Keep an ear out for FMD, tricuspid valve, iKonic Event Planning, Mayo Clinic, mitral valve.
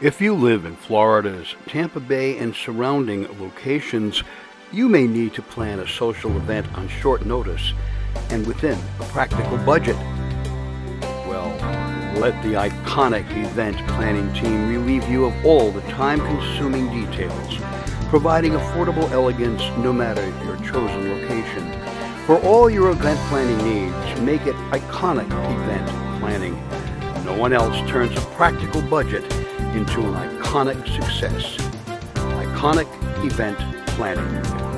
If you live in Florida's Tampa Bay and surrounding locations, you may need to plan a social event on short notice and within a practical budget. Well, let the iKonic Event Planning team relieve you of all the time-consuming details, providing affordable elegance no matter your chosen location. For all your event planning needs, make it iKonic Event Planning. No one else turns a practical budget into an iKonic success. iKonic Event Planning.